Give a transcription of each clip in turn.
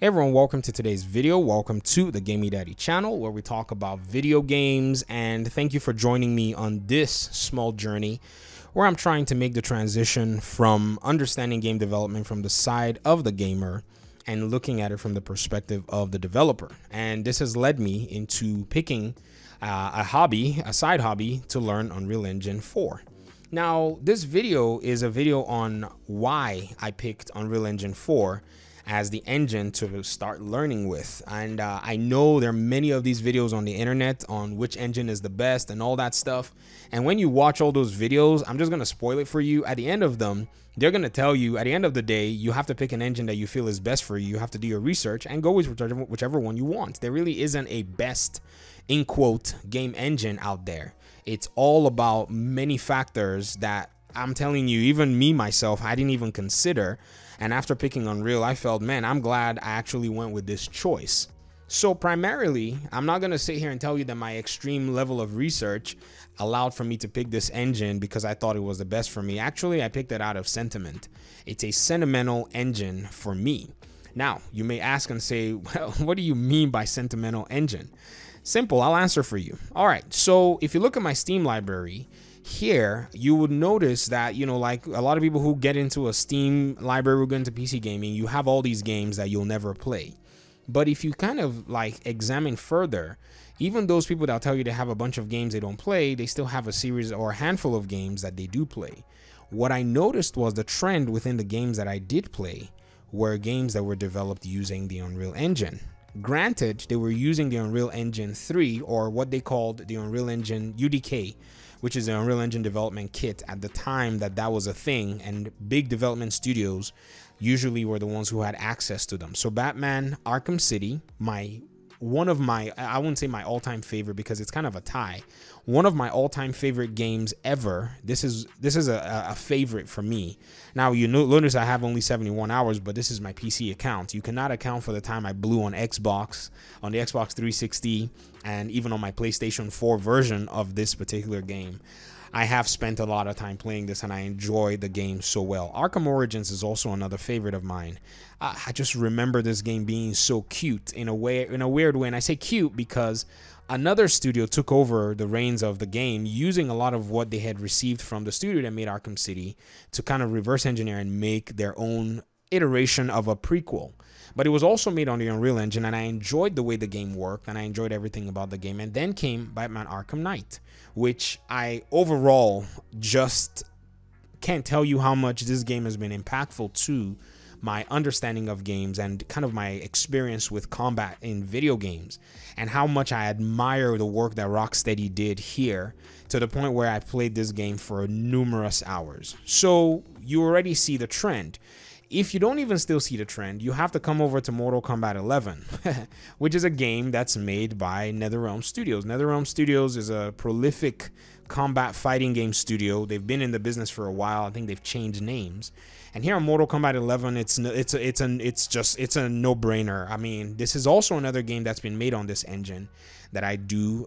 Hey everyone, welcome to today's video. Welcome to the Gamey Daddy channel where we talk about video games, and thank you for joining me on this small journey where I'm trying to make the transition from understanding game development from the side of the gamer and looking at it from the perspective of the developer. And this has led me into picking a side hobby to learn Unreal Engine 4. Now, this video is a video on why I picked Unreal Engine 4 as the engine to start learning with. And I know there are many of these videos on the internet on which engine is the best and all that stuff. And when you watch all those videos, I'm just gonna spoil it for you. At the end of them, they're gonna tell you at the end of the day, you have to pick an engine that you feel is best for you. You have to do your research and go with whichever one you want. There really isn't a best, in quote, game engine out there. It's all about many factors that I'm telling you, even me myself, I didn't even consider. And after picking Unreal, I felt, man, I'm glad I actually went with this choice. So primarily, I'm not going to sit here and tell you that my extreme level of research allowed for me to pick this engine because I thought it was the best for me. Actually, I picked it out of sentiment. It's a sentimental engine for me. Now, you may ask and say, well, what do you mean by sentimental engine? Simple, I'll answer for you. All right, so if you look at my Steam library, here you would notice that, you know, like a lot of people who get into a Steam library who get into PC gaming, you have all these games that you'll never play. But if you kind of like examine further, even those people that tell you they have a bunch of games they don't play, they still have a series or a handful of games that they do play. What I noticed was the trend within the games that I did play were games that were developed using the Unreal Engine. Granted, they were using the Unreal Engine 3, or what they called the Unreal Engine UDK, which is the Unreal Engine development kit at the time that was a thing, and big development studios usually were the ones who had access to them. So Batman Arkham City, I wouldn't say my all-time favorite because it's kind of a tie, one of my all-time favorite games ever. This is a favorite for me. Now, you notice I have only 71 hours, but this is my PC account. You cannot account for the time I blew on Xbox, on the Xbox 360, and even on my PlayStation 4 version of this particular game. I have spent a lot of time playing this and I enjoy the game so well. Arkham Origins is also another favorite of mine. I just remember this game being so cute in a weird way. And I say cute because another studio took over the reins of the game using a lot of what they had received from the studio that made Arkham City to kind of reverse engineer and make their own iteration of a prequel. But it was also made on the Unreal Engine, and I enjoyed the way the game worked, and I enjoyed everything about the game. And then came Batman Arkham Knight, which I overall just can't tell you how much this game has been impactful to my understanding of games and kind of my experience with combat in video games, and how much I admire the work that Rocksteady did here to the point where I played this game for numerous hours. So you already see the trend. If you don't even still see the trend, you have to come over to Mortal Kombat 11, which is a game that's made by NetherRealm Studios. NetherRealm Studios is a prolific combat fighting game studio. They've been in the business for a while. I think they've changed names. And here on Mortal Kombat 11, it's a no-brainer. I mean, this is also another game that's been made on this engine that I do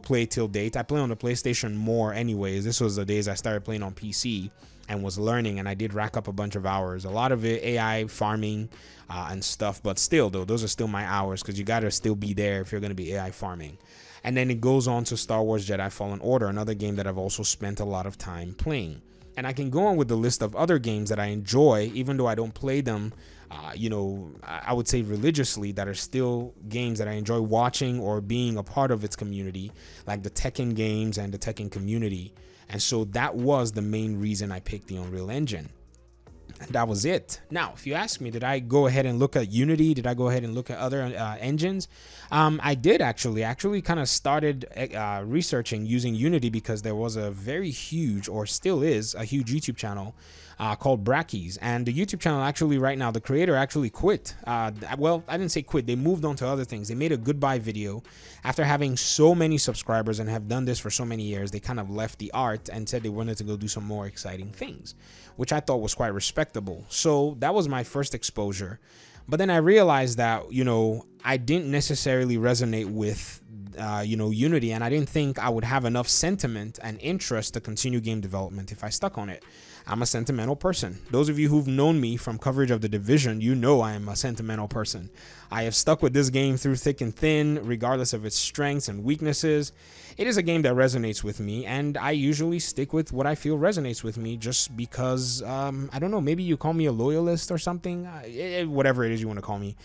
play till date. I play on the PlayStation more anyways. This was the days I started playing on PC and was learning, and I did rack up a bunch of hours, a lot of it AI farming and stuff, but still though, those are still my hours because you gotta still be there if you're gonna be AI farming. And then it goes on to Star Wars Jedi Fallen Order, another game that I've also spent a lot of time playing. And I can go on with the list of other games that I enjoy, even though I don't play them, you know, I would say religiously, that are still games that I enjoy watching or being a part of its community, like the Tekken games and the Tekken community. And so that was the main reason I picked the Unreal Engine. And that was it. Now, if you ask me, did I go ahead and look at Unity? Did I go ahead and look at other engines? I did actually kind of started researching using Unity because there was a very huge, or still is a huge, YouTube channel called Brackeys. And the YouTube channel actually right now, the creator actually quit. Well, I didn't say quit. They moved on to other things. They made a goodbye video after having so many subscribers and have done this for so many years. They kind of left the art and said they wanted to go do some more exciting things, which I thought was quite respectable. So that was my first exposure. But then I realized that, you know, I didn't necessarily resonate with you know, Unity, and I didn't think I would have enough sentiment and interest to continue game development if I stuck on it. I'm a sentimental person. Those of you who've known me from coverage of The Division, you know I am a sentimental person. I have stuck with this game through thick and thin, regardless of its strengths and weaknesses. It is a game that resonates with me, and I usually stick with what I feel resonates with me just because, I don't know, maybe you call me a loyalist or something, whatever it is you want to call me,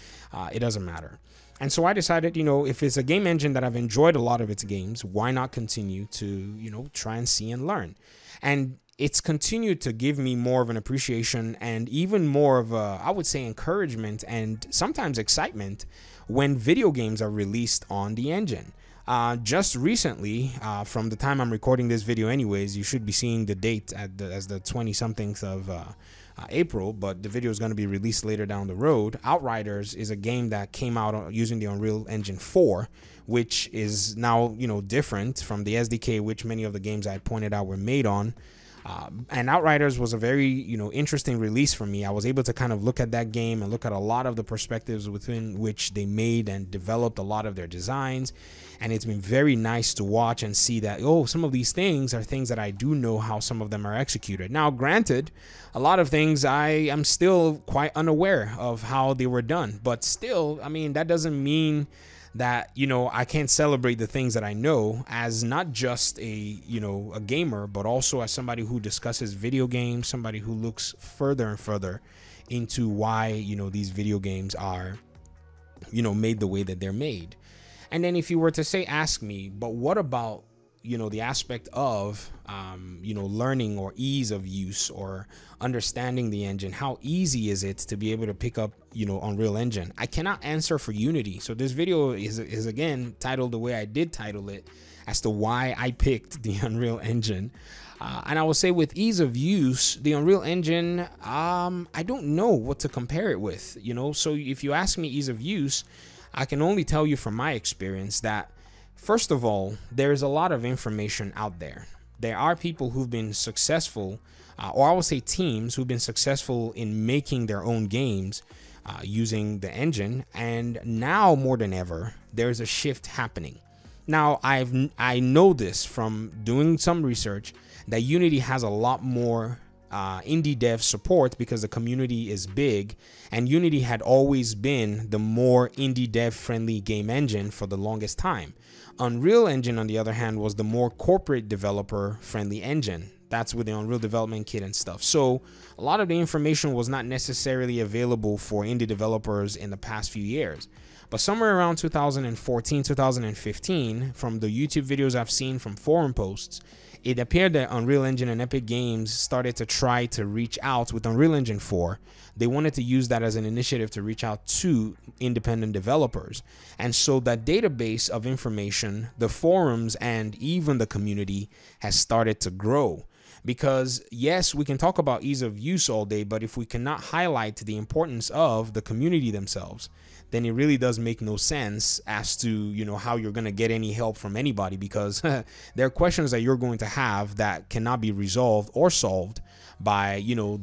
it doesn't matter. And so I decided, you know, if it's a game engine that I've enjoyed a lot of its games, why not continue to, you know, try and see and learn? And it's continued to give me more of an appreciation and even more of a, I would say, encouragement and sometimes excitement when video games are released on the engine. Just recently, from the time I'm recording this video anyways, you should be seeing the date at as the 20-somethings of April, but the video is going to be released later down the road. Outriders is a game that came out using the Unreal Engine 4, which is now, you know, different from the SDK, which many of the games I pointed out were made on. And Outriders was a very, you know, interesting release for me. I was able to kind of look at that game and look at a lot of the perspectives within which they made and developed a lot of their designs. And it's been very nice to watch and see that, oh, some of these things are things that I do know how some of them are executed. Now, granted, a lot of things I am still quite unaware of how they were done. But still, I mean, that doesn't mean that, you know, I can't celebrate the things that I know as not just a, you know, a gamer, but also as somebody who discusses video games, somebody who looks further and further into why, you know, these video games are, you know, made the way that they're made. And then if you were to say, ask me, but what about, you know, the aspect of, you know, learning or ease of use or understanding the engine, how easy is it to be able to pick up, you know, Unreal Engine? I cannot answer for Unity. So this video is again titled the way I did title it as to why I picked the Unreal Engine. And I will say with ease of use, the Unreal Engine, I don't know what to compare it with, you know? So if you ask me ease of use, I can only tell you from my experience that, first of all, there is a lot of information out there. There are people who've been successful, or I would say teams who've been successful in making their own games using the engine. And now more than ever, there's a shift happening. Now, I know this from doing some research that Unity has a lot more indie dev support because the community is big, and Unity had always been the more indie dev friendly game engine for the longest time. Unreal Engine, on the other hand, was the more corporate developer friendly engine. That's with the Unreal Development Kit and stuff. So a lot of the information was not necessarily available for indie developers in the past few years. But somewhere around 2014, 2015, from the YouTube videos I've seen, from forum posts, it appeared that Unreal Engine and Epic Games started to try to reach out with Unreal Engine 4. They wanted to use that as an initiative to reach out to independent developers. And so that database of information, the forums, and even the community has started to grow. Because yes, we can talk about ease of use all day, but if we cannot highlight the importance of the community themselves, then it really does make no sense as to, you know, how you're going to get any help from anybody, because there are questions that you're going to have that cannot be resolved or solved by, you know,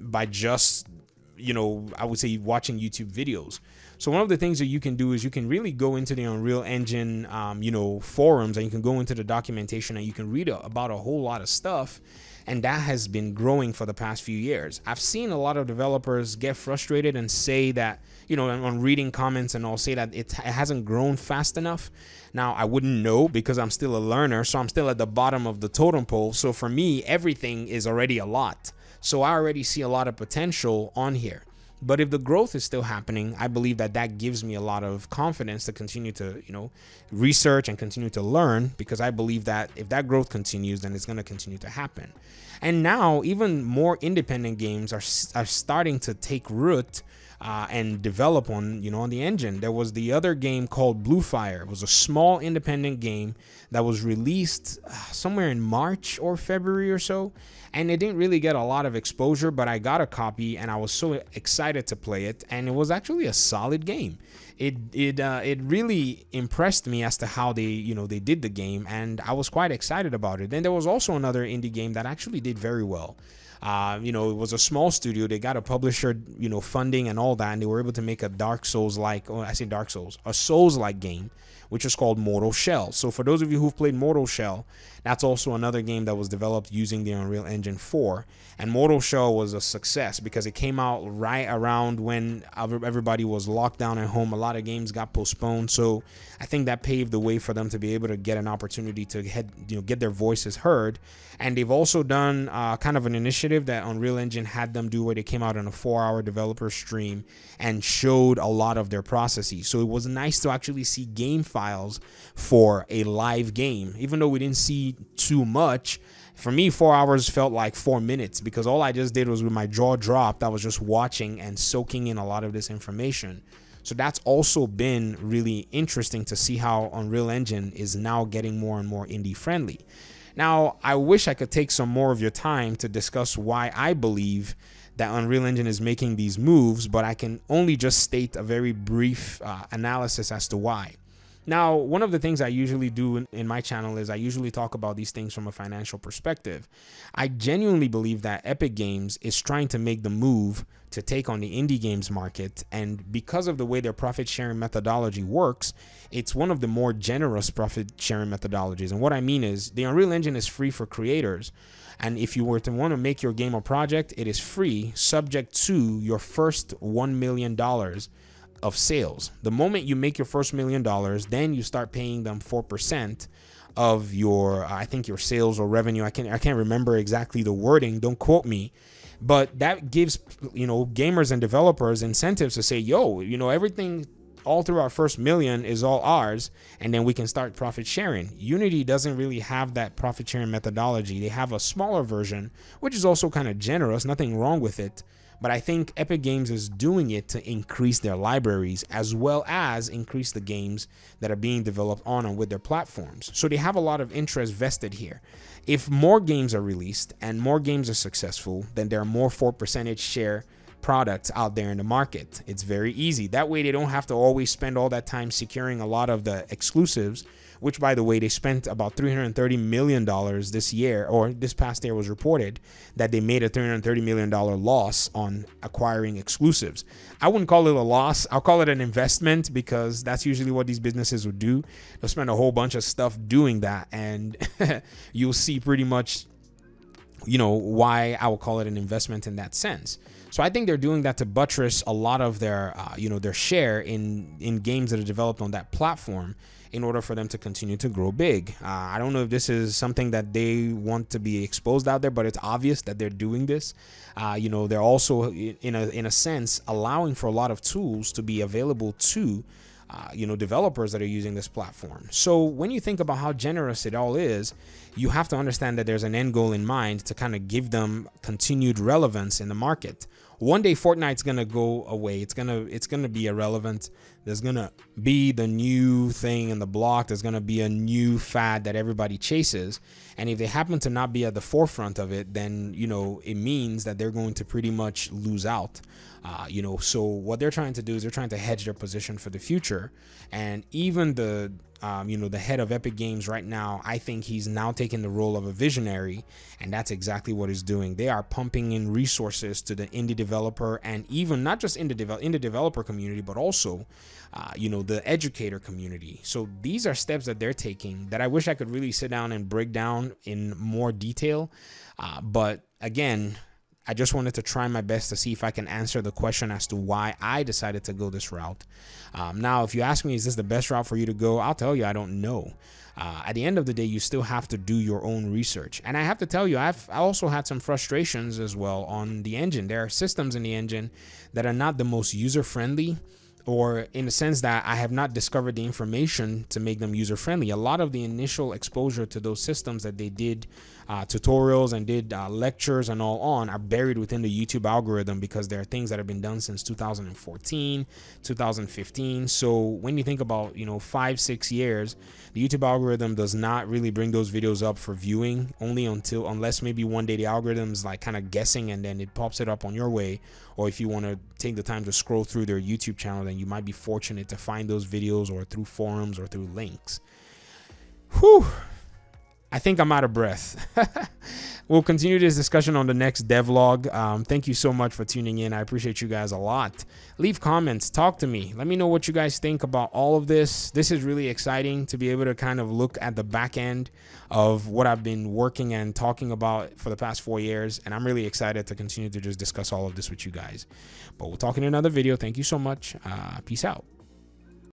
by just, you know, I would say watching YouTube videos. So one of the things that you can do is you can really go into the Unreal Engine, you know, forums, and you can go into the documentation and you can read about a whole lot of stuff. And that has been growing for the past few years. I've seen a lot of developers get frustrated and say that, you know, on reading comments and all, say that it hasn't grown fast enough. Now, I wouldn't know because I'm still a learner, so I'm still at the bottom of the totem pole. So for me, everything is already a lot. So I already see a lot of potential on here. But if the growth is still happening, I believe that that gives me a lot of confidence to continue to, you know, research and continue to learn, because I believe that if that growth continues, then it's going to continue to happen. And now even more independent games are starting to take root and develop on, you know, on the engine. There was the other game called Blue Fire. It was a small independent game that was released somewhere in March or February or so, and it didn't really get a lot of exposure, but I got a copy and I was so excited to play it, and it was actually a solid game. It really impressed me as to how they, you know, they did the game, and I was quite excited about it. Then there was also another indie game that actually did very well. You know, it was a small studio. They got a publisher, you know, funding and all that, and they were able to make a Dark Souls like, oh, I say Dark Souls, a Souls like game, which is called Mortal Shell. So for those of you who've played Mortal Shell, that's also another game that was developed using the Unreal Engine 4. And Mortal Shell was a success because it came out right around when everybody was locked down at home. A lot of games got postponed. So I think that paved the way for them to be able to get an opportunity to get their voices heard. And they've also done kind of an initiative that Unreal Engine had them do, where they came out on a 4-hour developer stream and showed a lot of their processes. So it was nice to actually see game files for a live game. Even though we didn't see too much, for me 4 hours felt like 4 minutes, because all I just did was, with my jaw dropped, I was just watching and soaking in a lot of this information. So that's also been really interesting to see how Unreal Engine is now getting more and more indie friendly. Now, I wish I could take some more of your time to discuss why I believe that Unreal Engine is making these moves, but I can only just state a very brief analysis as to why. Now, one of the things I usually do in my channel is I usually talk about these things from a financial perspective. I genuinely believe that Epic Games is trying to make the move to take on the indie games market, and because of the way their profit sharing methodology works, it's one of the more generous profit sharing methodologies. And what I mean is, the Unreal Engine is free for creators, and if you were to want to make your game or project, it is free, subject to your first $1 million of sales. The moment you make your first $1 million, then you start paying them 4% of your, I think, your sales or revenue. I can't remember exactly the wording, don't quote me, but that gives, you know, gamers and developers incentives to say, yo, you know, everything all through our first $1 million is all ours, and then we can start profit sharing. Unity doesn't really have that profit sharing methodology. They have a smaller version, which is also kind of generous, nothing wrong with it. But I think Epic Games is doing it to increase their libraries, as well as increase the games that are being developed on and with their platforms. So they have a lot of interest vested here. If more games are released and more games are successful, then there are more 4% share products out there in the market. It's very easy. That way they don't have to always spend all that time securing a lot of the exclusives, which, by the way, they spent about $330 million this year, or this past year was reported that they made a $330 million loss on acquiring exclusives. I wouldn't call it a loss. I'll call it an investment, because that's usually what these businesses would do. They'll spend a whole bunch of stuff doing that, and you'll see pretty much, you know, why I would call it an investment in that sense. So I think they're doing that to buttress a lot of their, you know, their share in games that are developed on that platform, in order for them to continue to grow big. I don't know if this is something that they want to be exposed out there, but it's obvious that they're doing this. You know, they're also, in a sense, allowing for a lot of tools to be available to, you know, developers that are using this platform. So when you think about how generous it all is, you have to understand that there's an end goal in mind to kind of give them continued relevance in the market. One day Fortnite's gonna go away. It's gonna be irrelevant. There's gonna be the new thing in the block. There's gonna be a new fad that everybody chases. And if they happen to not be at the forefront of it, then, you know, it means that they're going to pretty much lose out. You know, so what they're trying to do is they're trying to hedge their position for the future. And even the you know, the head of Epic Games right now, I think he's now taking the role of a visionary, and that's exactly what he's doing. They are pumping in resources to the indie developer, and even not just in the developer community, but also, you know, the educator community. So these are steps that they're taking that I wish I could really sit down and break down in more detail. But again, I just wanted to try my best to see if I can answer the question as to why I decided to go this route. Now, if you ask me, is this the best route for you to go? I'll tell you, I don't know. At the end of the day, you still have to do your own research. And I have to tell you, I also had some frustrations as well on the engine. There are systems in the engine that are not the most user-friendly, or in the sense that I have not discovered the information to make them user-friendly. A lot of the initial exposure to those systems that they did tutorials and did lectures and all on are buried within the YouTube algorithm, because there are things that have been done since 2014, 2015. So when you think about, you know, 5-6 years, the YouTube algorithm does not really bring those videos up for viewing, only unless maybe one day the algorithm is like kind of guessing and then it pops it up on your way. Or if you want to take the time to scroll through their YouTube channel, then you might be fortunate to find those videos, or through forums, or through links. Whew. I think I'm out of breath. We'll continue this discussion on the next devlog. Thank you so much for tuning in. I appreciate you guys a lot. Leave comments, talk to me. Let me know what you guys think about all of this. This is really exciting to be able to kind of look at the back end of what I've been working and talking about for the past 4 years. And I'm really excited to continue to just discuss all of this with you guys. But we'll talk in another video. Thank you so much. Peace out.